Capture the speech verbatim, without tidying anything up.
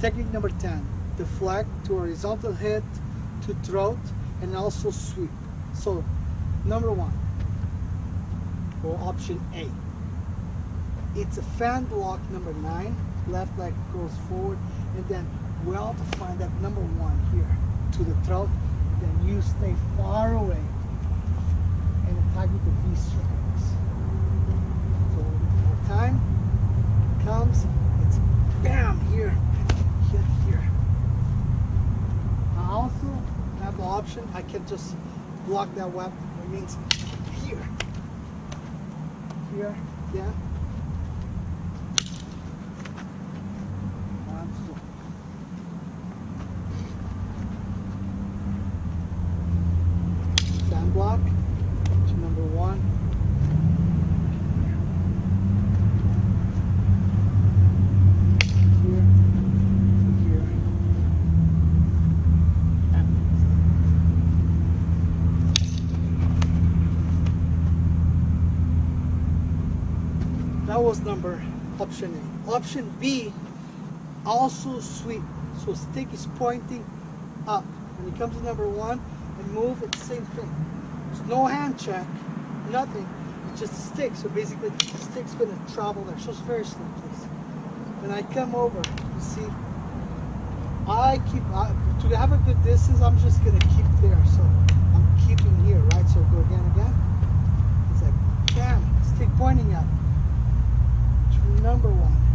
Technique number ten, the flag to horizontal head to throat and also sweep. So number one, or option A, it's a fan block number nine, left leg goes forward, and then well to find that number one here to the throat, then you stay far away and attack with the V strikes. So more time comes, it's bam here, hit here. I also have the option, I can just block that web, it means here, here, yeah. Block to number one. Here, here. Yeah. That was number option A. Option B, also sweep. So stick is pointing up. When it comes to number one, and move, it's the same thing. There's no hand check, nothing, it's just a stick. So basically the stick's going to travel there. So it's very slow, please. When I come over, you see, I keep, I, to have a good distance, I'm just going to keep there. So I'm keeping here, right? So go again, again. It's like, bam, stick pointing up. Number one.